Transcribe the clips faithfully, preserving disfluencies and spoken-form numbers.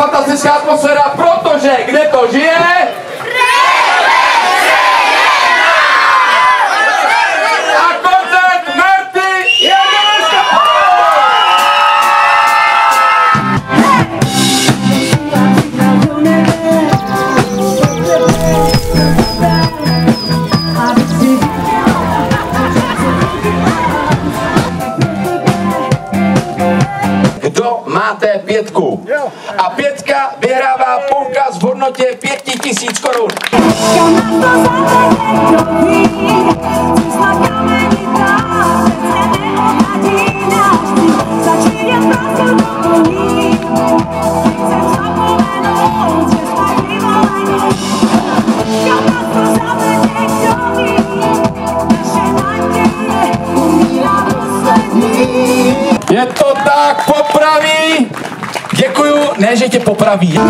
fantastická atmosféra, protože kde to žije? Máte pětku. A pětka vyhrává poukaz v hodnotě pěti tisíc korun. Je to tak, popraví! Děkuju, ne, že tě popraví.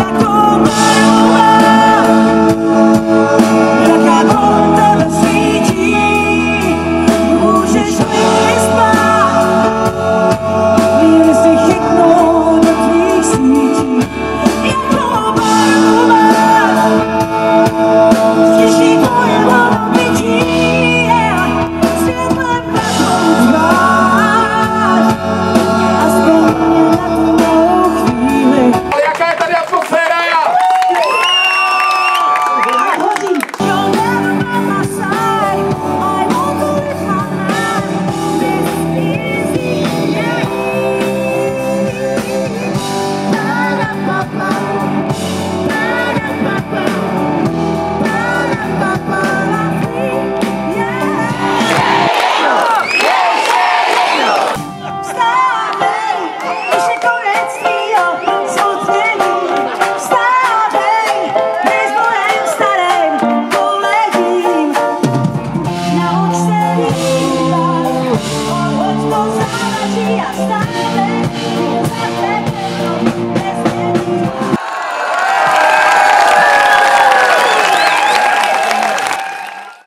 Stop!